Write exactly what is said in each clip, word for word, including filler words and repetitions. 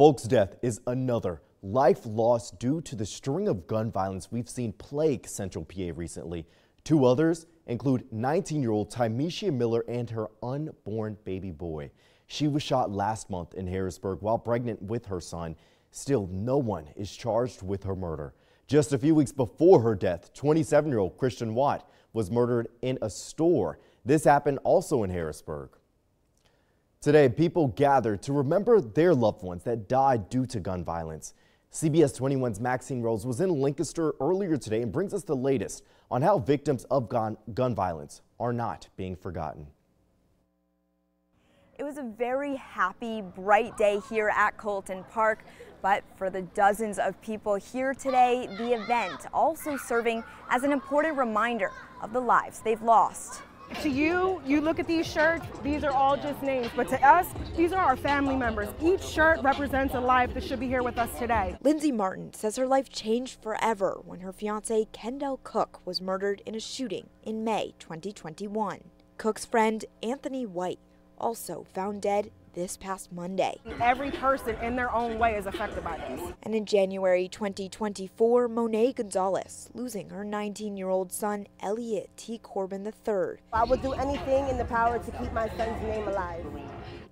Folk's death is another life lost due to the string of gun violence we've seen plague Central P A recently. Two others include nineteen-year-old Tymesha Miller and her unborn baby boy. She was shot last month in Harrisburg while pregnant with her son. Still, no one is charged with her murder. Just a few weeks before her death, twenty-seven-year-old Christian Watt was murdered in a store. This happened also in Harrisburg. Today, people gathered to remember their loved ones that died due to gun violence. C B S twenty-one's Maxine Rose was in Lancaster earlier today and brings us the latest on how victims of gun, gun violence are not being forgotten. It was a very happy, bright day here at Culliton Park, but for the dozens of people here today, the event also serving as an important reminder of the lives they've lost. To you, you look at these shirts, these are all just names, but to us, these are our family members. Each shirt represents a life that should be here with us today. Lindsey Martin says her life changed forever when her fiance Kendall Cook was murdered in a shooting in May twenty twenty-one. Cook's friend Anthony White also found dead this past Monday. Every person in their own way is affected by this. And in January twenty twenty-four, Monet Gonzalez losing her nineteen-year-old son, Elliot T Corbin the third. I would do anything in the power to keep my son's name alive.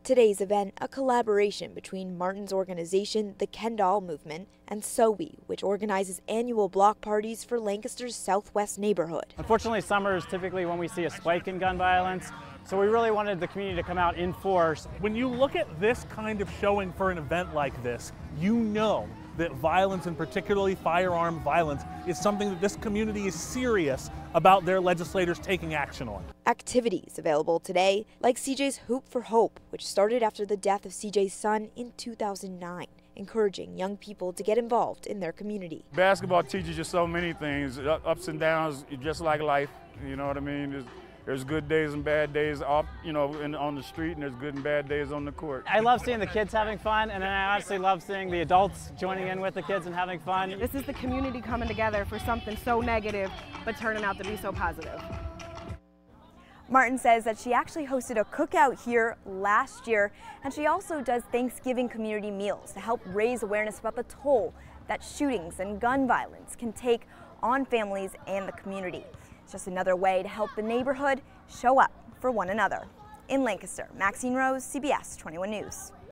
Today's event, a collaboration between Martin's organization, The Kendall Movement, and SoWe, which organizes annual block parties for Lancaster's Southwest neighborhood. Unfortunately, summer is typically when we see a spike in gun violence. So we really wanted the community to come out in force. When you look at this kind of showing for an event like this, you know that violence, and particularly firearm violence, is something that this community is serious about their legislators taking action on. Activities available today, like C J's Hoop for Hope, which started after the death of C J's son in two thousand nine, encouraging young people to get involved in their community. Basketball teaches you so many things, ups and downs, just like life, you know what I mean? It's There's good days and bad days off, you know, in, on the street, and there's good and bad days on the court. I love seeing the kids having fun, and then I honestly love seeing the adults joining in with the kids and having fun. This is the community coming together for something so negative, but turning out to be so positive. Martin says that she actually hosted a cookout here last year, and she also does Thanksgiving community meals to help raise awareness about the toll that shootings and gun violence can take on families and the community. Just another way to help the neighborhood show up for one another. In Lancaster, Maxine Rose, C B S twenty-one News.